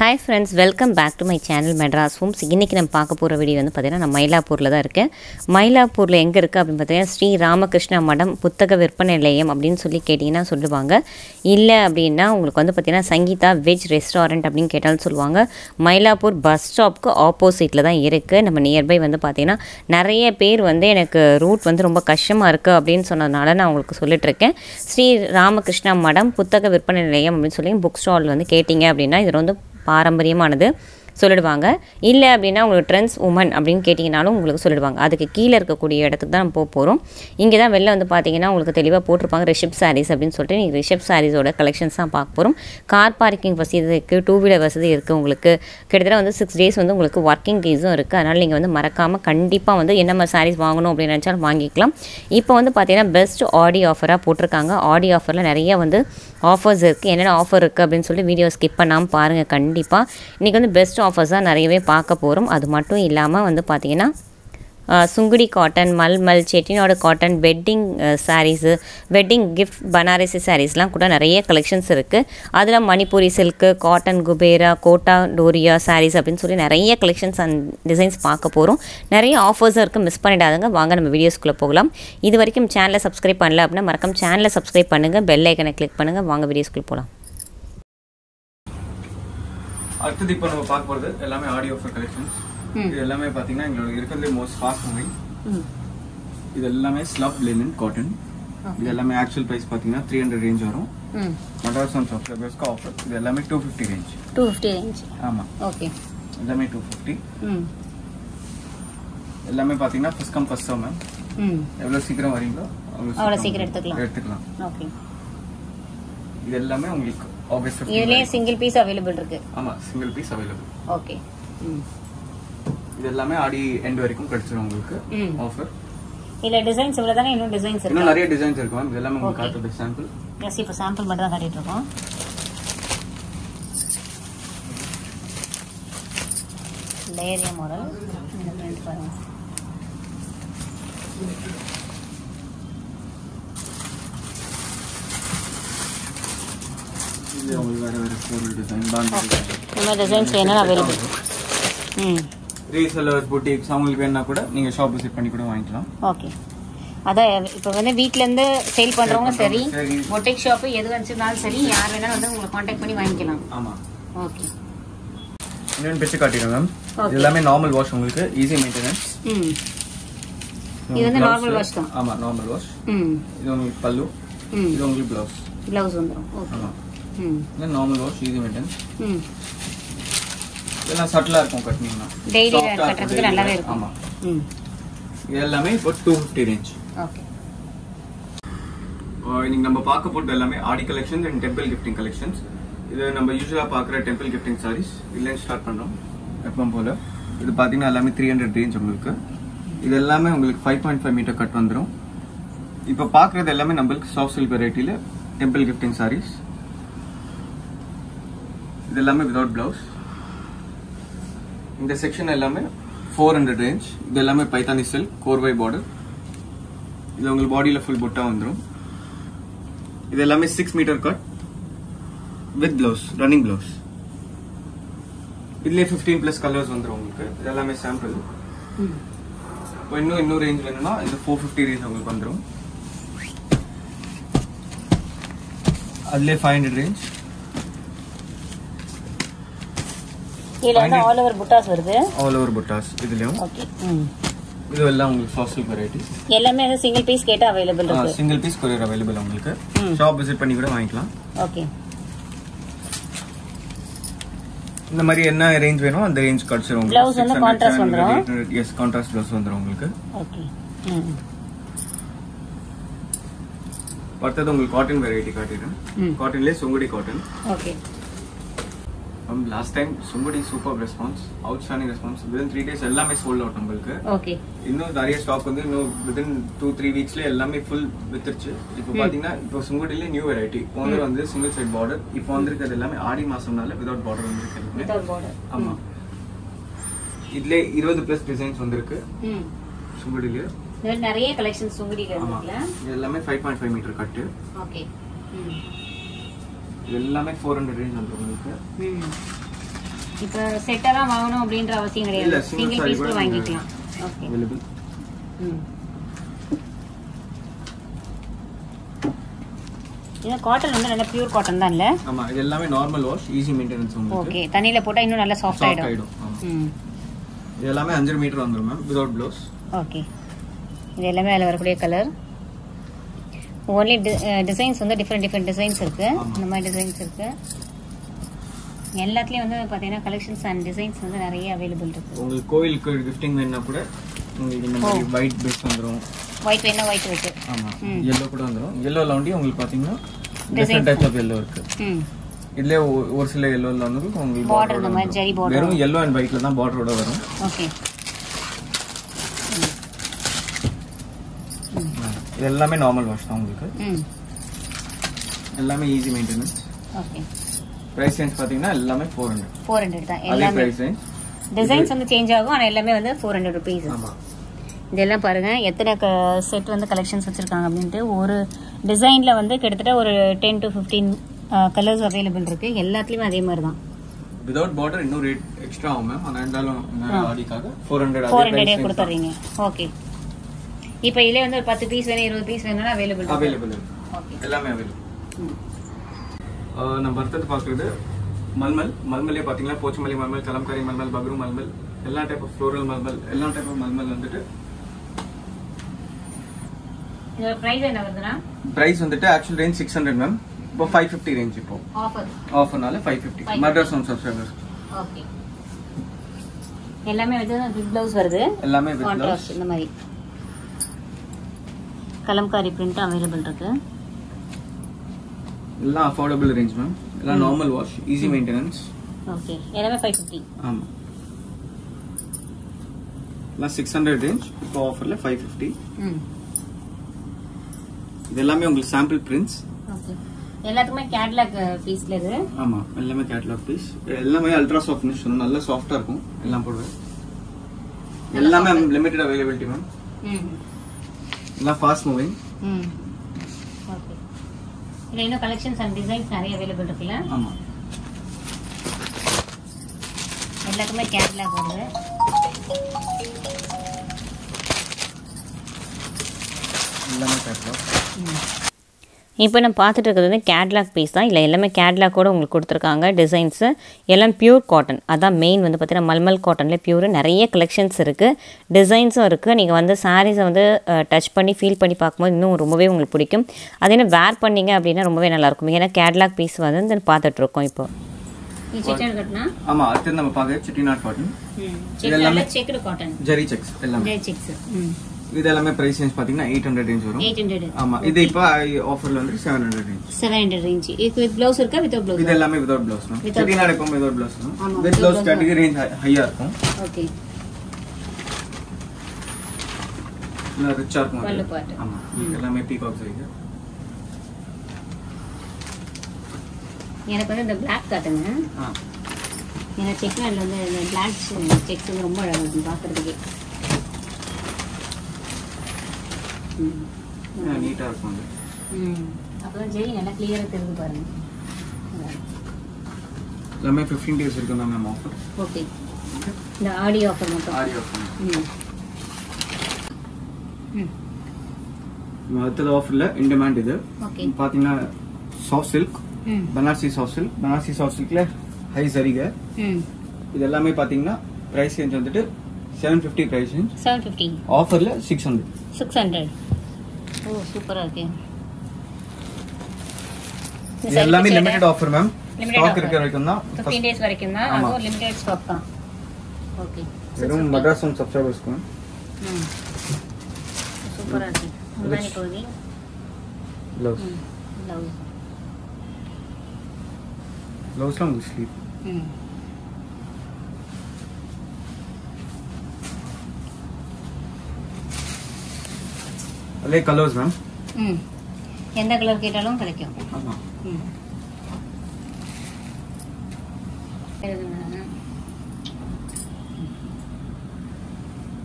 Hi friends, welcome back to my channel Madras Homes. இன்னைக்கு நம்ம பார்க்க போற வீடியோ வந்து பாத்தீங்கன்னா நான் மயிலாப்பூர்ல தான் இருக்கேன். மயிலாப்பூர்ல எங்க இருக்கு அப்படி பார்த்தீங்கன்னா ஸ்ரீ ராமகிருஷ்ணா மடம் புத்தக விற்பனை நிலையம் அப்படினு சொல்லி கேட்டினா சொல்லுவாங்க. இல்ல அப்படினா உங்களுக்கு வந்து பாத்தீங்கன்னா சங்கீதா வெஜ் ரெஸ்டாரன்ட் அப்படினு கேட்டாலும் சொல்லுவாங்க. மயிலாப்பூர் பஸ் ஸ்டாப்க்கு ஆப்போசிட்ல தான் இருக்கு. நம்ம நியர் பை வந்து பாத்தீங்கன்னா நிறைய பேர் வந்து எனக்கு ரூட் வந்து ரொம்ப கஷ்டமா இருக்கு அப்படினு சொன்னதனால நான் உங்களுக்கு சொல்லிட்டு இருக்கேன். ஸ்ரீ ராமகிருஷ்ணா மடம் புத்தக விற்பனை நிலையம் அப்படினு சொல்லி புக் ஸ்டால் வந்து கேட்டிங்க அப்படினா இது வந்து பாரம்பரியமானது சொல்லிடுவாங்க. இல்லை அப்படின்னா உங்களுக்கு ட்ரெண்ட்ஸ் உமன் அப்படின்னு கேட்டிங்கனாலும் உங்களுக்கு சொல்லிடுவாங்க. அதுக்கு கீழே இருக்கக்கூடிய இடத்துக்கு தான் போக போகிறோம். இங்கே தான் வெளில வந்து பார்த்தீங்கன்னா உங்களுக்கு தெளிவாக போட்டிருப்பாங்க ரிஷப் சாரீஸ் அப்படின்னு சொல்லிட்டு நீங்கள் ரிஷப் சாரீஸோட கலெக்ஷன்ஸ் தான் பார்க்க போகிறோம். கார் பார்க்கிங் வசதி இருக்குது, டூ வீலர் வசதி இருக்குது. உங்களுக்கு கிட்டத்தட்ட வந்து 6 days வந்து உங்களுக்கு ஒர்க்கிங் டேஸும் இருக்குது. அதனால் நீங்கள் வந்து மறக்காமல் கண்டிப்பாக வந்து என்ன மாதிரி சாரீஸ் வாங்கணும் அப்படின்னு நினச்சாலும் வாங்கிக்கலாம். இப்போ வந்து பார்த்தீங்கன்னா பெஸ்ட் ஆடி ஆஃபராக போட்டிருக்காங்க. ஆடி ஆஃபரில் நிறைய வந்து ஆஃபர்ஸ் இருக்குது. என்னென்ன ஆஃபர் இருக்குது அப்படின்னு சொல்லி வீடியோ ஸ்கிப் பண்ணாமல் பாருங்கள். கண்டிப்பாக இன்றைக்கி வந்து பெஸ்ட் ஆஃபர்ஸ் தான் நிறையவே பார்க்க போகிறோம். அது மட்டும் இல்லாமல் வந்து பார்த்திங்கன்னா சுங்குடி காட்டன், மல்மல், Chettinad cotton, wedding saris, wedding gift Banarasi சாரீஸ்லாம் கூட நிறைய கலெக்ஷன்ஸ் இருக்குது. அதில் மணிப்பூரி சில்க்கு, காட்டன் குபேரா, கோட்டா டோரியா சாரீஸ் அப்படின்னு சொல்லி நிறைய கலெக்ஷன்ஸ் அண்ட் டிசைன்ஸ் பார்க்க போகிறோம். நிறைய ஆஃபர்ஸும் இருக்குது, மிஸ் பண்ணிடாதுங்க. வாங்க நம்ம வீடியோஸ்குள்ளே போகலாம். இது வரைக்கும் சேனலை சப்ஸ்கிரைப் பண்ணல அப்படின்னா மறக்காம சேனலை சப்ஸ்கிரைப் பண்ணுங்கள், பெல் ஐக்கனை கிளிக் பண்ணுங்கள். வாங்க வீடியோஸ்குள்ளே போகலாம். அடுத்தது இப்போ நம்ம பார்க்க போகிறது எல்லாமே ஆடியோ ஆஃபர் கலெக்ஷன்ஸ். இது எல்லாமே பார்த்தீங்கன்னா எங்களோட இருக்கிறதுலே மோஸ்ட் ஃபாஸ்ட் மூவிங். இது எல்லாமே ஸ்லப் லினன் காட்டன். இது எல்லாமே ஆக்சுவல் ப்ரைஸ் பார்த்தீங்கன்னா 300 ரேஞ்ச் வரும். மட்ராஸ் ஹோம்ஸ் சப்ஸ்கிரைபர்ஸ்க்கு ஆஃபர். இது எல்லாமே 250 ரேஞ்ச். 250 ரேஞ்ச். ஆமாம், ஓகே. எல்லாமே 250. எல்லாமே பார்த்தீங்கன்னா first come first serve ma'am. எவ்வளோ சீக்கிரம் வரீங்களோ அவ்வளோ சீக்கிரம் எடுத்துக்கலாம். ஓகே. இது எல்லாமே உங்களுக்கு இதுலயே சிங்கிள் பீஸ் அவேலபிள் இருக்கு. ஆமா, சிங்கிள் பீஸ் அவேலபிள். ஓகே. இது எல்லாமே ஆடி எண்ட் வரைக்கும் கிடைச்சிரும் உங்களுக்கு ஆஃபர். இல்ல டிசைன்ஸ் இவ்வளவு தான, இன்னும் டிசைன்ஸ் இருக்கு. இன்னும் நிறைய டிசைன்ஸ் இருக்கு மேம். இதெல்லாம் உங்களுக்கு காட்டுற சாம்பிள். எஸ், இப்ப சாம்பிள் மட்டும் தான் காட்டிட்டு இருக்கோம். லேயர் மாடல் இந்த பிரிண்ட் பாருங்க. உங்களுக்கு இந்த நார்மல் வாஷ் ஈஸி மெயின்டெனன்ஸ். இதெல்லாம் சட்டலா இருக்கும். கட்னிங்னா டெய்லி கட்டறதுக்கு நல்லாவே இருக்கும். ஆமா. எல்லாமே இப்போ 250 ரேஞ்ச். ஓகே. இன்னைக்கு நம்ம பார்க்க போறது எல்லாமே Aadi collections and temple gifting collections. இது நம்ம யூசுவலா பார்க்குற டெம்பிள் கிஃப்டிங் சாரீஸ் இல்ல ஸ்டார்ட் பண்றோம். எப்பவும் போல இது பாத்தீங்கன்னா எல்லாமே 300 ரேஞ்ச் உங்களுக்கு. இது எல்லாமே உங்களுக்கு 5.5 மீட்டர் கட் வந்துரும். இப்போ பார்க்குறது எல்லாமே நம்மளுக்கு சாஃப்ட் சில்க் வெரைட்டில டெம்பிள் கிஃப்டிங் சாரீஸ். இது எல்லாமே வித்வுட் பிளவுஸ். இந்த செக்ஷன் எல்லாமே 400 ரேஞ்ச். இது எல்லாமே பைத்தானி சில்க் கோர்வை பார்டர். இது உங்களுக்கு பாடியில் ஃபுல் பொட்டா வந்துடும். இது எல்லாமே 6 metre cut with blouse, running blouse. இதுலேயே 15+ கலர்ஸ் வந்துடும் உங்களுக்கு. இது எல்லாமே சாம்பிள். இப்போ இன்னும் ரேஞ்ச் வேணும்னா இது 450 ரேஞ்ச் உங்களுக்கு வந்துடும். அதுலேயே 500 ரேஞ்ச். இதுல வந்து ஆல் ஓவர் புட்டாஸ் வருது. ஆல் ஓவர் புட்டாஸ் இதுலயும். ஓகே. இது எல்லாம் உங்களுக்கு ஃபர்ஸ்ட் வெரைட்டி. எல்லாமே வந்து சிங்கிள் பீஸ் கேட்ட அவேலபிள் இருக்கு. சிங்கிள் பீஸ் கொரியர் அவேலபிள் உங்களுக்கு. ஷாப் விசிட் பண்ணி கூட வாங்கிக்கலாம். ஓகே. இந்த மாதிரி என்ன ரேஞ்ச் வேணும் அந்த ரேஞ்ச் கட்ஸ் வரும். ப்ளவுஸ் வந்து கான்ட்ராஸ்ட் வந்துரும். எஸ், கான்ட்ராஸ்ட் ப்ளவுஸ் வந்துரும் உங்களுக்கு. ஓகே. அடுத்து உங்களுக்கு காட்டன் வெரைட்டி காட்டிடுறேன். காட்டன்லயே Sungudi cotton. Okay. Last time, somebody superb response, outstanding response. Within 3 days, எல்லாமே sold out உங்களுக்கு. Okay. இன்னும் நிறைய ஸ்டாக் வந்து இன்னும் within 2-3 வீக்ஸ்ல எல்லாமே full வித்துருச்சு. இப்போ பாத்தீங்கன்னா இப்போ சுங்குடியில நியூ வெரைட்டி போன வந்து சிங்கிள் சைட் பார்டர். இப்போ வந்திருக்கிறது எல்லாமே ஆடி மாசம்னால வித்வுட் பார்டர் வந்திருக்கு. Without border. ஆமா. இதுல 20+ டிசைன்ஸ் வந்திருக்கு சுங்குடியில. இதுல நிறைய கலெக்ஷன்ஸ் சுங்குடியில இருக்குல. இது எல்லாமே 5.5 மீட்டர் கட். ஓகே. எல்லாமே 400 ரேஞ்ச் வந்துருக்கு. இப்போ செட்டரா வாங்கணும் அப்படிங்கற அவசியம் கிடையாது. சிங்கிள் பீஸ் கூட வாங்கிக்கலாம். ஓகே. अवेलेबल. இது காட்டன் வந்து நல்ல பியூர் காட்டன் தான் இல்ல? ஆமா, இது எல்லாமே நார்மல் வாஷ், ஈஸி மெயின்டனன்ஸ் உங்களுக்கு. ஓகே, தண்ணில போட்டா இன்னும் நல்ல சாஃப்ட் ஆயிடும். இது எல்லாமே 5 மீட்டர் வந்துரும் மேம் வித்out ப்ளவுஸ். ஓகே. இது எல்லாமே அல வரக்கூடிய கலர். only டிசைன்ஸ் வந்து டிஃபரண்ட் டிசைன்ஸ் இருக்கு. நம்ம டிசைன்ஸ் இருக்கு. எல்லாத்துலயும் வந்து பாத்தீங்கன்னா கலெக்ஷன்ஸ் அண்ட் டிசைன்ஸ் வந்து நிறைய அவேilable இருக்கு. உங்களுக்கு கோயிலுக்கு கிஃப்டிங் வேணா கூட உங்களுக்கு இந்த மாதிரி white base வந்துரும். white வேணா white இருக்கு. ஆமா. yellow கூட வந்துரும். yellow லவுண்டி உங்களுக்கு பாத்தீங்கன்னா different types of yellow இருக்கு. இதுல ஒரு சில yellow லவுண்டி உங்களுக்கு border அந்த மாதிரி ஜெரி border. வெறும் yellow and whiteல தான் borderோட வரும். ஓகே. எல்லாமே நார்மல் வாஷ் தான் உங்களுக்கு. எல்லாமே easy maintenance. Okay. Price range பாத்தீங்கன்னா எல்லாமே 400 தான். எல்லாமே பிரைஸ் ரேஞ்ச். டிசைன்ஸ் வந்து சேஞ்ச் ஆகும், ஆனா எல்லாமே வந்து 400 ரூபீஸ். ஆமா. இதெல்லாம் பாருங்க எத்தனை செட் வந்து கலெக்ஷன்ஸ் வச்சிருக்காங்க அப்படினு. ஒரு டிசைன்ல வந்து கிட்டத்தட்ட ஒரு 10 to 15 கலர்ஸ் அவேilable இருக்கு. எல்லாத்துலயும் அதே மாதிரி தான். வித்out border இன்னும் ரேட் எக்ஸ்ட்ரா ஆகும் மேம். ஆனா இருந்தாலும் ஆடிக்காக 400 ஏ கொடுத்துறீங்க. ஓகே. இப்போ இதிலே வந்து 10 பீஸ் வேணா 20 பீஸ் வேணா அவேilable. ஓகே. எல்லாமே அவேilable. நம்ம அடுத்து பார்க்குறது மல்மல். மல்மல்லே பார்த்தீங்கன்னா போச்சமல்லி மல்மல், கலம்காரி மல்மல், பக்ரு மல்மல், எல்லா டைப் ஆஃப் ஃப்ளோரல் மல்மல், எல்லா டைப் ஆஃப் மல்மல் வந்துட்டு இதோட பிரைஸ் என்ன வருதுனா பிரைஸ் வந்துட்டு ஆக்சுவல் ரேஞ்ச் 600 மேம். இப்போ 550 ரேஞ்ச். இப்போ ஆஃபர்னால 550 மதர்ஸ் அண்ட் சப்ஸ்கிரைபர்ஸ். ஓகே. எல்லாமே வந்து வித் ப்ளவுஸ் வருது. எல்லாமே வித் ப்ளவுஸ் இந்த மாதிரி கலம்காரி பிரிண்ட் அவேilable இருக்கு. எல்லா அஃபோர்டபிள் ரேஞ்ச் மேம். எல்லா normal wash, easy maintenance. Okay. எல்லாமே 550. ஆமா. எல்லா 600 ரேஞ்ச். இப்போ ஆஃபர்ல 550. இது எல்லாமே உங்களுக்கு சாம்பிள் பிரிண்ட்ஸ். ஓகே. எல்லாத்துக்குமே கேட்டலாக் பீஸ்ல இருக்கு. ஆமா, எல்லாமே கேட்டலாக் பீஸ். எல்லாமே அல்ட்ரா சாஃப்ட் ஃபினிஷ், நல்ல சாஃப்ட்டா இருக்கும். எல்லாம் போடுவேன். எல்லாமே லிமிட்டட் அவேலபிலிட்டி மேம். எல்லாம் ஃபாஸ்ட் மூவிங். ஓகே. இல்ல இன்னும் கலெக்ஷன்ஸ் அண்ட் டிசைன்ஸ் நிறைய அவேilable இருக்குல. ஆமா. எல்லாமே கேட்டலாக் வருது. எல்லாமே கேட்டலாக். இப்போ நம்ம பார்த்துட்டு இருக்கிறது வந்து கேட்டலாக் பீஸ் தான் இல்லை? எல்லாமே கேட்டலாக்கோடு உங்களுக்கு கொடுத்துருக்காங்க. டிசைன்ஸு எல்லாம் பியூர் காட்டன். அதான் மெயின் வந்து பார்த்தீங்கன்னா மல்மல் காட்டன்லேயே பியூர் நிறைய கலெக்ஷன்ஸ் இருக்குது. டிசைன்ஸும் இருக்குது. நீங்கள் வந்து சாரீஸை வந்து டச் பண்ணி ஃபீல் பண்ணி பார்க்கும்போது இன்னும் ரொம்பவே உங்களுக்கு பிடிக்கும். அது என்ன வேர் பண்ணிங்க அப்படின்னா ரொம்பவே நல்லாயிருக்கும். ஏன்னா கேட்டலாக் பீஸ் வந்து பார்த்துட்ருக்கோம் இப்போ. ஆமாம், அடுத்து நம்ம பார்க்க செட்டிநாட் காட்டன். எல்லாமே செக்குடு காட்டன், ஜெரி செக்ஸ். எல்லாமே ஜெரி செக்ஸ். இது எல்லாமே பிரைஸ் ரேஞ்ச் பாத்தீங்கன்னா 800 ரேஞ்ச் வரும். 800. ஆமா, இது இப்ப ஆஃபர்ல வந்து 700 ரேஞ்ச். 700 ரேஞ்ச். இது வித் ப்ளவுஸ் இருக்கா? With blouse. இது எல்லாமே வித் ப்ளவுஸ் தான். செட்டினா இருக்கும் வித் ப்ளவுஸ் தான். வித் ப்ளவுஸ் கேட்டகரி ரேஞ்ச் ஹையா இருக்கும். ஓகே. நல்ல ரிச்சா இருக்கும். ஆமா, எல்லாமே பீகாக் சைஸ். எனக்கு வந்து இந்த Black காட்டுங்க. எனக்கு செக்னால வந்து இந்த Black செக்ஸ் ரொம்ப அழகா இருக்கு பாக்குறதுக்கு. நீட்டா இருக்கும். அப்புறம் ஜெரி நல்லா கிளியரா தெரிது பாருங்க. எல்லாமே 15 டேஸ் இருக்கு நம்ம ஆஃபர். ஓகே. இந்த ஆடி ஆஃபர் மட்டும். ஆடி ஆஃபர். மொத்தல ஆஃபர்ல இன் டிமாண்ட் இது. ஓகே. பாத்தீங்கன்னா soft silk, Banarasi soft silk. Banarasi soft சில்க்ல ஹை சரிகை. இது எல்லாமே பாத்தீங்கன்னா பிரைஸ் ரேஞ்ச் வந்துட்டு 750 price range. 750. Offer le 600. 600. Oh, super okay. This all me limited offer ma'am. Stock irukka varaikum na. 15 days varaikum na. Adu limited stock da. Okay. Verum Madras on subscribers ku. Super okay. Mani kodi. Blouse. Blouse. Blouse long sleeve. லே colours ma'am. எந்த colour கேட்டாலும் கிடைக்கும். ஆமா.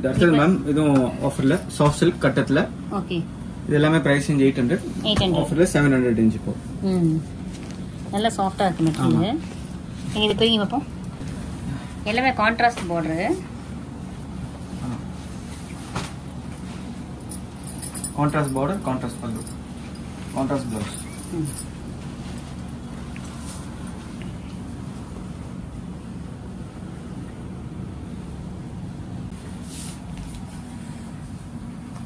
தர்சல் ma'am இது ஆஃபர்ல soft silk கட்டத்துல. Okay. இது எல்லாமே பிரைஸ் ரேஞ்ச் 800. ஆஃபர்ல 700 ரேஞ்ச் போ. நல்ல சாஃப்ட்டா இருக்கு மெட்டீரியல். நீங்க இது பெரிய பாப்போம். எல்லாமே contrast border contrast border contrast பல்லு கான்ட்ராஸ்ட் blouse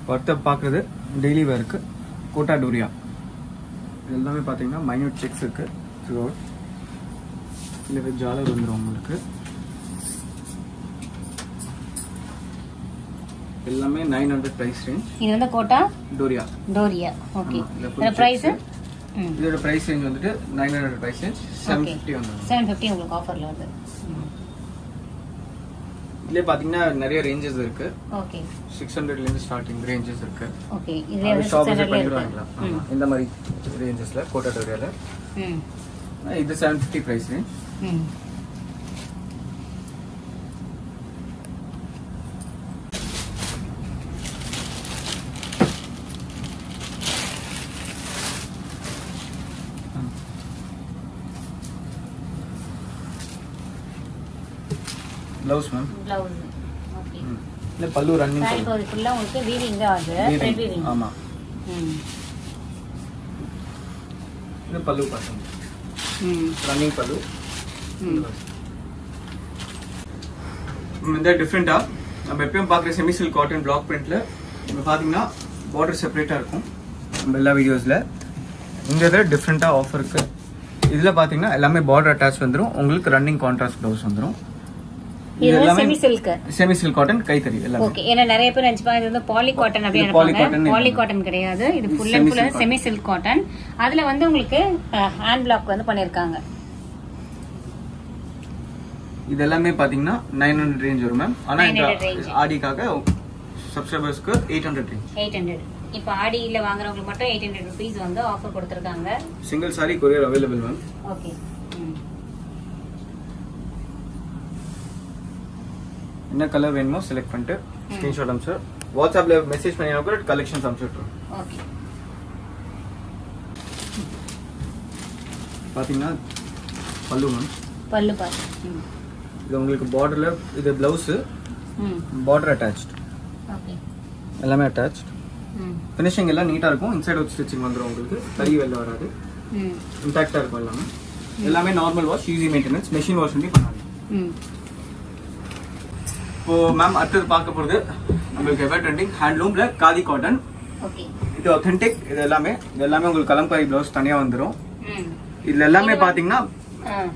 பர்த்த பாக்குறது டெய்லி வர்க்கு கோட்டா டோரியா எல்லாமே பாத்தீங்கன்னா மைனூட் செக்ஸ் இருக்கு throughout இல்லவே ஜாலர் வந்துரும் உங்களுக்கு எல்லாமே 900 price range இது வந்து கோட்டா டோரியா டோரியா ஓகே இந்த பிரைஸ் இதோட price range வந்துட்டு 900 price range 750 வந்து 750 உங்களுக்கு ஆஃபர்ல வருது இதுல பாத்தீங்கன்னா நிறைய ரேஞ்சஸ் இருக்கு ஓகே 600 ல இருந்து ஸ்டார்டிங் ரேஞ்சஸ் இருக்கு ஓகே இதுல ஷாப்ஸ் பண்ணிடுவாங்க இந்த மாதிரி ரேஞ்சஸ்ல கோட்டா டோரியால இது 750 price range blouse ma'am blouse okay இல்ல பல்லு ரன்னிங் சாரி ஃபுல்லா உங்களுக்கு வீவிங் தான் அது த்ரெட் வீவிங் ஆமா இது பல்லு பாருங்க ரன்னிங் பல்லு இந்த டிஃபரண்டா நம்ம எப்பவும் பார்க்குற செமி சில்க் காட்டன் பிளாக் பிரிண்ட்ல நம்ம பாத்தீங்கன்னா border செப்பரேட்டா இருக்கும் நம்ம எல்லா வீடியோஸ்ல இந்த தடவை டிஃபரண்டா ஆஃபர் இருக்கு இதுல பாத்தீங்கன்னா எல்லாமே border attached வந்துரும் உங்களுக்கு ரன்னிங் கான்ட்ராஸ்ட் blouse வந்துரும் இது செமி சில்க் காட்டன் கைத்தறி எல்லாமே ஓகே ஏனா நிறைய பேர் நினைப்பாங்க இது வந்து பாலி காட்டன் அப்படி நினைப்பாங்க பாலி காட்டன் கிடையாது இது full and full semi silk cotton அதுல வந்து உங்களுக்கு ஹேண்ட் பிளாக் வந்து பண்ணிருக்காங்க இது எல்லாமே பாத்தீங்கன்னா 900 ரேஞ்ச் வரும் மேம் ஆனா ஆடிக்காக சப்ஸ்கிரைபர்ஸ்க்கு 800 ரேஞ்ச் 800 இப்போ ஆடியில வாங்குறவங்களுக்கு மட்டும் 800 ரூபீஸ் வந்து ஆஃபர் கொடுத்திருக்காங்க single sari courier available ma'am okay என்ன கலர் வேணுமோ செலக்ட் பண்ணிட்டு ஸ்கிரீன்ஷாட் அம்ச வாட்ஸ்அப்ல மெசேஜ் பண்ணினா கூட கலெக்ஷன்ஸ் அம்சட்றோம் ஓகே பாத்தீங்கன்னா பல்லு மேம் பல்லு பாருங்க இது உங்களுக்கு borderல இது ப்лауஸ் border attached ஓகே எல்லாமே attached ஃபினிஷிங் எல்லாம் நீட்டா இருக்கும் இன்சைட் அவுட் ஸ்டிச்சிங் வந்துரும் உங்களுக்கு தறி வெல்ல வராது இன்டாக்ட்டா இருக்கும் எல்லாமே எல்லாமே normal wash easy maintenance machine wash பண்ணி பண்ணாங்க இப்போ மேம் அடுத்து பார்க்க போறது நமக்கு எவர் ட்ரெண்டிங் ஹேண்ட்லூம்ல காதி காட்டன் ஓகே இது ஆத்தென்டிக் இது எல்லாமே உங்களுக்கு கலம்காரி ப்ளவுஸ் தனியா வந்துரும் இதுல எல்லாமே பாத்தீங்கன்னா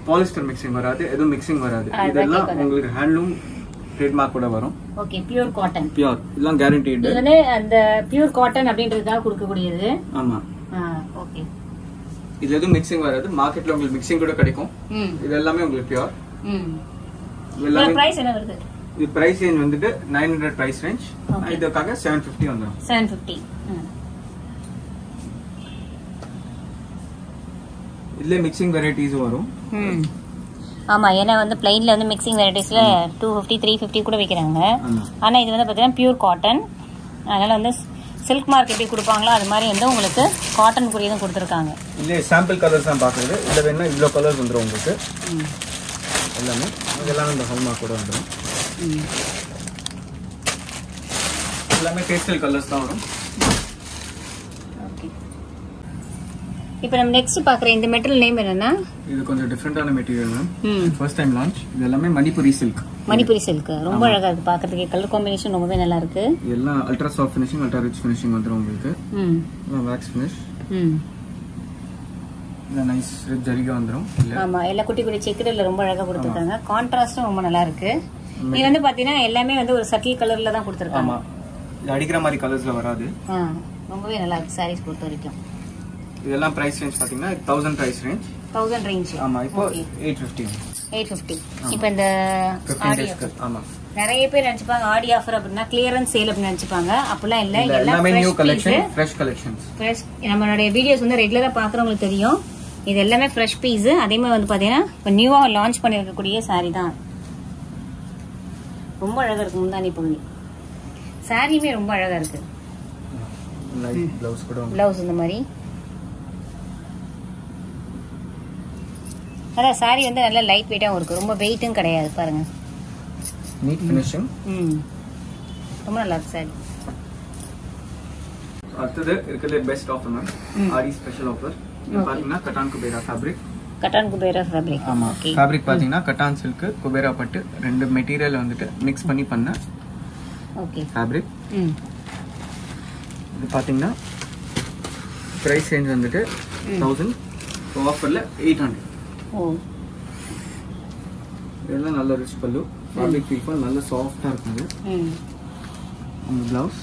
பாலிஸ்டர் மிக்சிங் வராது எதுவும் மிக்சிங் வராது இதெல்லாம் உங்களுக்கு ஹேண்ட்லூம் ட்ரேட் மார்க் கூட வரும் ஓகே பியூர் காட்டன் பியூர் எல்லாம் கேரண்டீட் இதுல அந்த பியூர் காட்டன் அப்படின்றதுக்காக கொடுக்க கூடியது ஆமா ஓகே இதுல எதுவும் மிக்சிங் வராது மார்க்கெட்ல உங்களுக்கு மிக்சிங் கூட கிடைக்கும் இது எல்லாமே உங்களுக்கு பியூர் இதோட பிரைஸ் என்ன வருது இது பிரைஸ் ரேஞ்ச் வந்துட்டு 900 பிரைஸ் ரேஞ்ச் இதுக்காக 750 வந்துரும் 750 இல்ல மிக்சிங் வெரைட்டிஸ் வரும் ஆமா ஏனா வந்து ப்ளைன்ல வந்து மிக்சிங் வெரைட்டிஸ்ல 250 350 கூட விக்கறாங்க ஆனா இது வந்து பாத்தீங்கன்னா பியூர் காட்டன் அதனால வந்து silk market பே கொடுப்பாங்களா அது மாதிரி வந்து உங்களுக்கு காட்டன் குறியதும் கொடுத்திருக்காங்க இல்ல சாம்பிள் கலர்ஸ் தான் பாக்குறது இல்ல வேணா இவ்ளோ கலர்ஸ் வந்துரும் உங்களுக்கு எல்லாமே இதெல்லாம் இந்த ஹல்மா கூட வந்துரும் எல்லாமே பேஸ்டல் கலர்ஸ் தான் வரும் ஓகே இப்போ நம்ம நெக்ஸ்ட் பார்க்கற இந்த மெட்டீரியல் நேம் என்னன்னா இது கொஞ்சம் டிஃபரண்டான material ma'am first time launch இது எல்லாமே மணிபுரி silk ரொம்ப அழகா இருக்கு பார்க்கிறதுக்கு கலர் காம்பினேஷன் ரொம்பவே நல்லா இருக்கு எல்லாம் ultra soft finishing ultra rich finishing வந்துரும் உங்களுக்கு வாக்ஸ் ஃபினிஷ் இந்த நைஸ் ரிப் ஜரிகா வந்துரும் ஆமா எல்லா குட்டி செக்குல ரொம்ப அழகா கொடுத்திருக்காங்க கான்ட்ராஸ்டும் ரொம்ப நல்லா இருக்கு இது வந்து பாத்தீனா எல்லாமே வந்து ஒரு சட்டில் கலர்ல தான் கொடுத்திருக்காங்க ஆமா இது அடிக்குற மாதிரி கலர்ஸ்ல வராது ரொம்பவே நல்லா இருக்கு சாரீஸ் பொறுத்த வரைக்கும் இதெல்லாம் பிரைஸ் ரேஞ்ச் பாத்தீனா 1000 பிரைஸ் ரேஞ்ச் 1000 ரேஞ்ச் ஆமா இப்போ 850 இப்போ இந்த ஆடி ஆஃபர் ஆமா நிறைய பேர் நினைச்சுப்பாங்க ஆடி ஆஃபர் அப்படினா கிளியரன்ஸ் சேல் அப்படி நினைச்சுப்பாங்க அப்பலாம் இல்ல எல்லாமே new collection fresh collections fresh நம்மளுடைய வீடியோஸ் வந்து ரெகுலரா பாக்குறவங்களுக்கு தெரியும் இது எல்லாமே ஃப்ரெஷ் பீஸ் அதே மாதிரி வந்து பாத்தீனா இப்போ நியூவா லான்ச் பண்ணிருக்க கூடிய சாரி தான் ரொம்ப அழகா இருக்கு முந்தானி பகுதி சாரியுமே ரொம்ப அழகா இருக்கு லைட் ப்ளவுஸ் கூட ப்ளவுஸ் இந்த மாதிரி அத சாரி வந்து நல்ல லைட் வெயிட்டா இருக்கு ரொம்ப வெயிட்டும் கிடையாது பாருங்க Neat finishing. Come on, left side. After that, irukale best offer ma'am. Aadi special offer. Pathina katan kubera fabric. Ama. Fabric pathina katan silk kubera pattu rendu material vandu mix panni panna. Okay. Fabric. இது பாத்தீங்கன்னா price range வந்துட்டு 1000 offerல 800 ஓ இதெல்லாம் நல்ல rich பல்லு fabric people நல்ல சாஃப்ட்டா இருக்குங்க அந்த ப்ளவுஸ்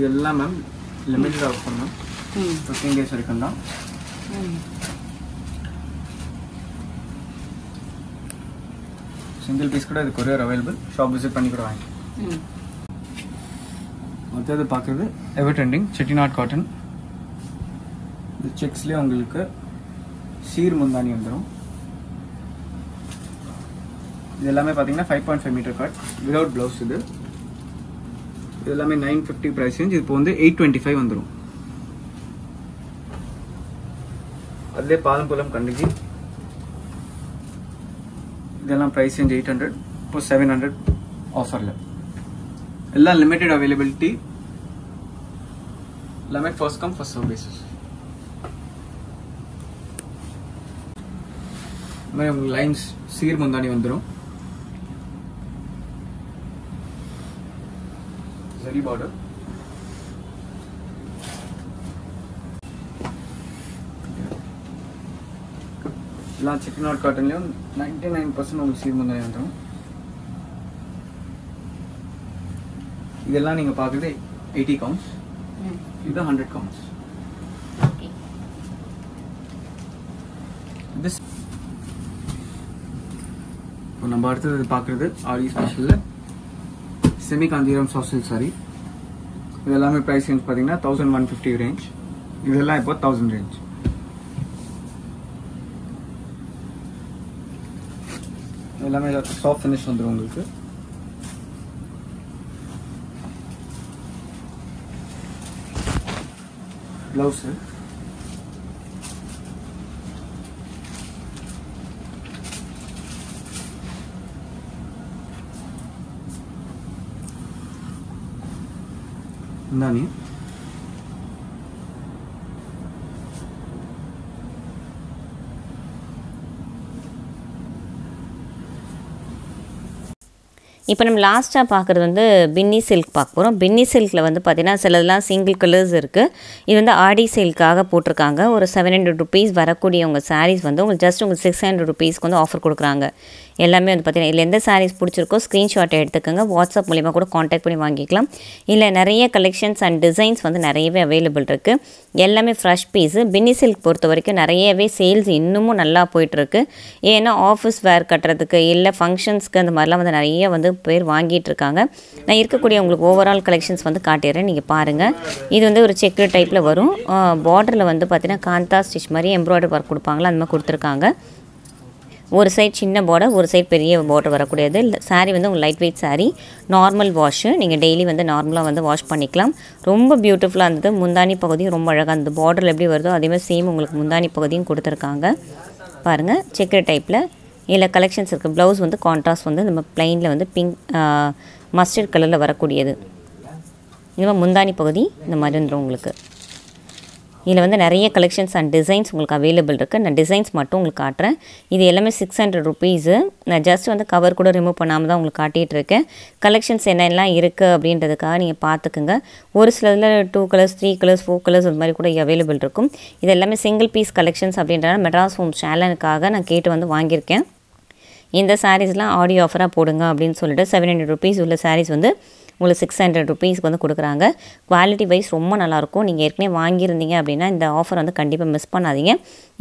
இதெல்லாம் மேம் லிமிட்டட் ஆஃப் பண்ணா 15 days வரைக்கும் தான் Single piece கூட இது courier available shop visit பண்ணி கூட வாங்க. அடுத்து பார்க்கிறது ever trending chettinad cotton. இந்த checks-லயே உங்களுக்கு சீர் முந்தானி வந்துரும். இது எல்லாமே பாத்தீங்கன்னா 5.5 மீட்டர் கட் without blouse இது. இது எல்லாமே 950 price range இப்போ வந்து 825 வந்துரும். அதுல பாலம் புலம் கண்டிச்சி இதெல்லாம் price range 800 to 700 offerல எல்லாம் limited availability எல்லாமே first come first serve basis ma'am lines சீர் முந்தானி வந்துரும் zari border ला चिकनाट कॉटन ले 99% உங்களுக்கு சீர் முந்தானி வந்துரும் இதெல்லாம் நீங்க பாக்குறது 80 கவுண்ட்ஸ் இது 100 கவுண்ட்ஸ் ஓகே this நம்ம அடுத்து பாக்குறது ஆரி ஸ்பெஷல்ல செமி காந்திரம் சாஃப்ட் சாரி இதெல்லாம் பிரைஸ் ரேஞ்ச் பாத்தீங்கன்னா 1150 ரேஞ்ச் இதெல்லாம் இப்போ 1000 ரேஞ்ச் எல்லாமே சாஃப்ட் ஃபினிஷ் வந்துரும் உங்களுக்கு ப்ளவுஸ் முந்தானி இப்போ நம்ம லாஸ்ட்டாக பார்க்குறது வந்து பின்னி சில்க் பார்க்க போகிறோம் பின்னி சில்கில் வந்து பார்த்திங்கன்னா சிலதெல்லாம் சிங்கிள் கலர்ஸ் இருக்குது இது வந்து ஆடி சில்க்காக போட்டிருக்காங்க ஒரு 700 rupees வரக்கூடிய உங்கள் சாரீஸ் வந்து உங்களுக்கு ஜஸ்ட் உங்களுக்கு 600 rupeesக்கு வந்து ஆஃபர் கொடுக்குறாங்க எல்லாமே வந்து பார்த்திங்கன்னா இல்லை எந்த சாரீஸ் பிடிச்சிருக்கோ ஸ்க்ரீன்ஷாட்டை எடுத்துக்கோங்க வாட்ஸ்அப் மூலிமா கூட காண்டாக்ட் பண்ணி வாங்கிக்கலாம் இல்லை நிறைய கலெக்ஷன்ஸ் அண்ட் டிசைன்ஸ் வந்து நிறையவே அவைலபிள் இருக்குது எல்லாமே ஃப்ரெஷ் பீஸு பின்னி சில்க் பொறுத்த வரைக்கும் நிறையவே சேல்ஸ் இன்னமும் நல்லா போயிட்டுருக்கு ஏன்னா ஆஃபீஸ் வேர் கட்டுறதுக்கு இல்லை ஃபங்க்ஷன்ஸ்க்கு அந்த மாதிரிலாம் வந்து நிறைய வந்து பேர் வாங்கிட்டு இருக்காங்க நான் இருக்கக்கூடிய உங்களுக்கு ஓவரால் கலெக்ஷன்ஸ் வந்து காட்டிடுறேன் நீங்கள் பாருங்கள் இது வந்து ஒரு செக்லெட் டைப்பில் வரும் பார்டரில் வந்து பார்த்தீங்கன்னா காந்தா ஸ்டிச் மாதிரி எம்ப்ராய்டரி ஒர்க் கொடுப்பாங்களா அந்த மாதிரி கொடுத்துருக்காங்க ஒரு சைட் சின்ன பார்டர் ஒரு சைட் பெரிய பார்டர் வரக்கூடியது சாரீ வந்து உங்களுக்கு light weight sari normal wash நீங்கள் டெய்லி வந்து நார்மலாக வந்து வாஷ் பண்ணிக்கலாம் ரொம்ப பியூட்டிஃபுல்லாக இருந்தது முந்தானி பகுதியும் ரொம்ப அழகாக இருந்தது பார்டரில் எப்படி வருதோ அதேமாதிரி சேம் உங்களுக்கு முந்தானி பகுதியும் கொடுத்துருக்காங்க பாருங்கள் செக்லெட் டைப்பில் இதில் கலெக்ஷன்ஸ் இருக்குது ப்ளவுஸ் வந்து கான்ட்ராஸ்ட் வந்து நம்ம ப்ளைனில் வந்து பிங்க் மஸ்டர்ட் கலரில் வரக்கூடியது இந்த மாதிரி முந்தானி பகுதி இந்த மாதிரி வந்துடும் உங்களுக்கு இதில் வந்து நிறைய கலெக்ஷன்ஸ் அண்ட் டிசைன்ஸ் உங்களுக்கு அவைலபிள் இருக்குது நான் டிசைன்ஸ் மட்டும் உங்களுக்கு காட்டுறேன் இது எல்லாமே 600 rupees நான் ஜஸ்ட் வந்து கவர் கூட ரிமூவ் பண்ணாமல் தான் உங்களுக்கு காட்டிகிட்டு இருக்கேன் கலெக்ஷன்ஸ் என்னெல்லாம் இருக்குது அப்படின்றதுக்காக நீங்கள் பார்த்துக்குங்க ஒரு சிலதில் 2 colors 3 colors 4 colors அது மாதிரி கூட அவைலபிள் இருக்கும் இது எல்லாமே சிங்கிள் பீஸ் கலெக்ஷன்ஸ் அப்படின்றத மெட்ராஸ் ஹோம் சேனலுக்காக நான் கேட்டு வந்து வாங்கியிருக்கேன் இந்த சாரீஸ்லாம் ஆடியோ ஆஃபராக போடுங்க அப்படின்னு சொல்லிட்டு 700 rupees உள்ள சாரீஸ் வந்து உங்களுக்கு 600 rupeesக்கு வந்து கொடுக்குறாங்க குவாலிட்டி வைஸ் ரொம்ப நல்லாயிருக்கும் நீங்கள் ஏற்கனவே வாங்கியிருந்தீங்க அப்படின்னா இந்த ஆஃபர் வந்து கண்டிப்பாக மிஸ் பண்ணாதீங்க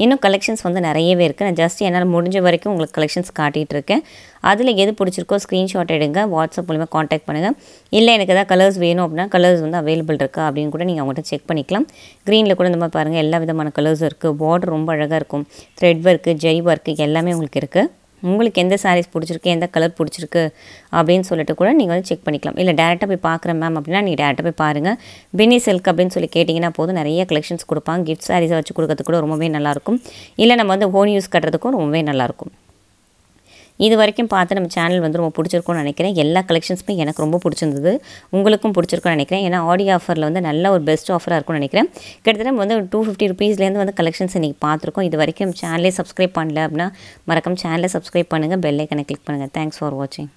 இன்னும் கலெக்ஷன்ஸ் வந்து நிறையவே இருக்குது நான் ஜஸ்ட் என்னால் முடிஞ்ச வரைக்கும் உங்களுக்கு கலெக்ஷன்ஸ் காட்டிகிட்டு இருக்கேன் அதில் எது பிடிச்சிருக்கோ ஸ்க்ரீன்ஷாட் எடுங்க வாட்ஸ்அப் மூலமாக காண்டாக்ட் பண்ணுங்கள் இல்லை எனக்கு எதாவது கலர்ஸ் வேணும் அப்படின்னா கலர்ஸ் வந்து அவைலபிள் இருக்கா அப்படின்னு கூட நீங்கள் அவங்கள்ட்ட செக் பண்ணிக்கலாம் க்ரீனில் கூட இந்த மாதிரி பாருங்கள் எல்லா விதமான கலர்ஸும் இருக்குது பார்டர் ரொம்ப அழகாக இருக்கும் த்ரெட் ஒர்க்கு ஜெய் ஒர்க்கு எல்லாமே உங்களுக்கு இருக்குது உங்களுக்கு எந்த sarees பிடிச்சிருக்கு எந்த கலர் பிடிச்சிருக்கு அப்படினு சொல்லிட்டு கூட நீங்க செக் பண்ணிக்கலாம் இல்ல டைரக்ட்டா போய் பார்க்கறேன் மேம் அப்படினா நீ டைரக்ட்டா போய் பாருங்க பெனி silk அப்படினு சொல்லி கேட்டிங்கனா போதும் நிறைய collections கொடுப்பாங்க gift sarees வச்சு கொடுக்கிறதுக்கு கூட ரொம்பவே நல்லா இருக்கும் இல்ல நம்ம வந்து home யூஸ் கட்டிறதுக்கு ரொம்பவே நல்லா இருக்கும் இது வரைக்கும் பார்த்து நம்ம சேனல் வந்து ரொம்ப பிடிச்சிருக்கும்னு நினைக்கிறேன் எல்லா கலெக்ஷன்ஸ்மே எனக்கு ரொம்ப பிடிச்சிருந்தது உங்களுக்கும் பிடிச்சிருக்கும்னு நினைக்கிறேன் ஏனா ஆடி ஆஃபர்ல வந்து நல்ல ஒரு பெஸ்ட் ஆஃபரா இருக்கும்னு நினைக்கிறேன் கிட்டத்தட்ட நம்ம வந்து 250 ரூபீஸ்ல இருந்து வந்து கலெக்ஷன்ஸ் நீங்க பாத்துறோம் இது வரைக்கும் சேனலை சப்ஸ்கிரைப் பண்ணல அப்படினா மறக்காம சேனலை சப்ஸ்கிரைப் பண்ணுங்க பெல் ஐகானை கிளிக் பண்ணுங்க thanks for watching